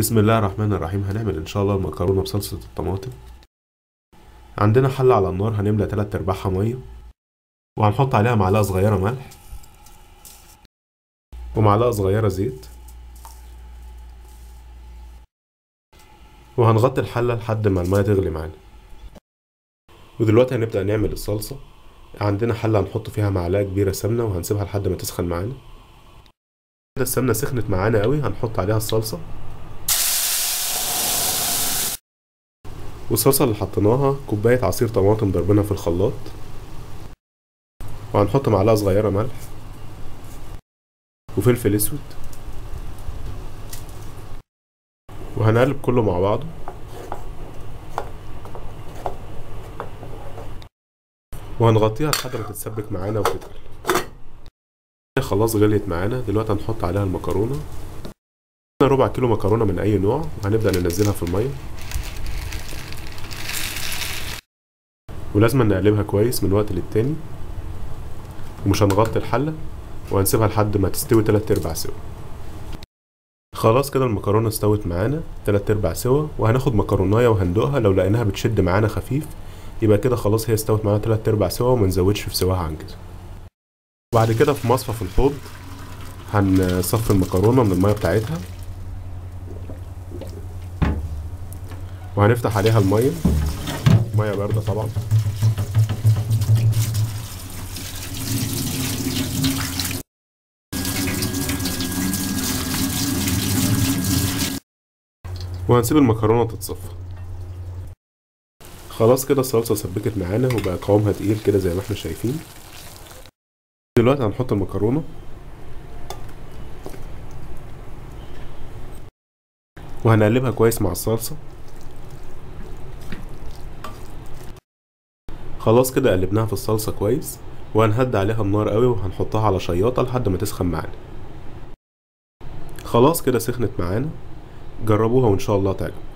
بسم الله الرحمن الرحيم. هنعمل ان شاء الله المكرونه بصلصه الطماطم. عندنا حله على النار، هنملى 3/4 ميه وهنحط عليها معلقه صغيره ملح ومعلقه صغيره زيت، وهنغطي الحله لحد ما الميه تغلي معانا. ودلوقتي هنبدا نعمل الصلصه. عندنا حله هنحط فيها معلقه كبيره سمنه وهنسيبها لحد ما تسخن معانا. كده السمنه سخنت معانا قوي، هنحط عليها الصلصه. والصلصه اللي حطيناها كوبايه عصير طماطم ضربناها في الخلاط، وهنحط معلقه صغيره ملح وفلفل اسود، وهنقلب كله مع بعضه. وهنغطيها لحد ما تتسبك معانا وتتقل. خلاص غليت معانا. دلوقتي هنحط عليها المكرونه. 4 كيلو مكرونه من اي نوع، وهنبدا ننزلها في الميه، ولازم نقلبها كويس من وقت للتاني، ومش هنغطي الحله وهنسيبها لحد ما تستوي 3/4 سوا. خلاص كده المكرونه استوت معانا 3/4 سوا، وهناخد مكرونايه وهندوقها. لو لقيناها بتشد معانا خفيف يبقى كده خلاص هي استوت معانا 3/4 سوا، ومنزودش في سواها عن كده. وبعد كده في مصفى الحوض هنصفي المكرونه من الميه بتاعتها، وهنفتح عليها الميه، ميه بارده طبعا، وهنسيب المكرونه تتصفى. خلاص كده الصلصه سبكت معانا وبقى قوامها تقيل كده زي ما احنا شايفين. دلوقتي هنحط المكرونه وهنقلبها كويس مع الصلصه. خلاص كده قلبناها في الصلصه كويس، وهنهدي عليها النار قوي وهنحطها على شياطه لحد ما تسخن معانا. خلاص كده سخنت معانا، جربوها وان شاء الله تعجبكم.